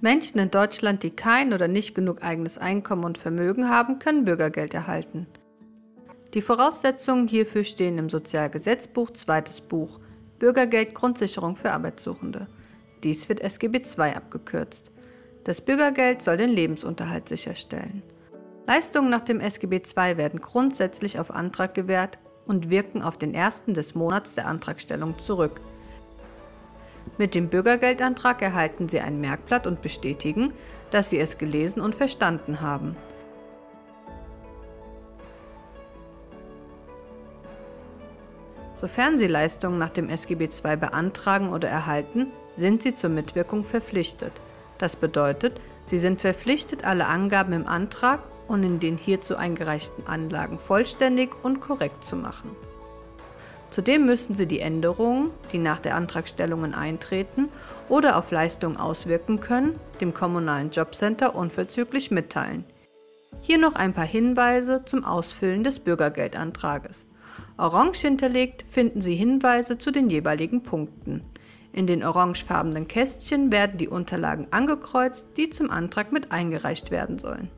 Menschen in Deutschland, die kein oder nicht genug eigenes Einkommen und Vermögen haben, können Bürgergeld erhalten. Die Voraussetzungen hierfür stehen im Sozialgesetzbuch, zweites Buch, Bürgergeld Grundsicherung für Arbeitssuchende. Dies wird SGB II abgekürzt. Das Bürgergeld soll den Lebensunterhalt sicherstellen. Leistungen nach dem SGB II werden grundsätzlich auf Antrag gewährt und wirken auf den ersten des Monats der Antragstellung zurück. Mit dem Bürgergeldantrag erhalten Sie ein Merkblatt und bestätigen, dass Sie es gelesen und verstanden haben. Sofern Sie Leistungen nach dem SGB II beantragen oder erhalten, sind Sie zur Mitwirkung verpflichtet. Das bedeutet, Sie sind verpflichtet, alle Angaben im Antrag und in den hierzu eingereichten Anlagen vollständig und korrekt zu machen. Zudem müssen Sie die Änderungen, die nach der Antragstellung eintreten oder auf Leistungen auswirken können, dem kommunalen Jobcenter unverzüglich mitteilen. Hier noch ein paar Hinweise zum Ausfüllen des Bürgergeldantrages. Orange hinterlegt finden Sie Hinweise zu den jeweiligen Punkten. In den orangefarbenen Kästchen werden die Unterlagen angekreuzt, die zum Antrag mit eingereicht werden sollen.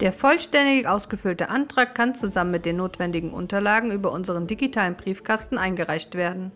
Der vollständig ausgefüllte Antrag kann zusammen mit den notwendigen Unterlagen über unseren digitalen Briefkasten eingereicht werden.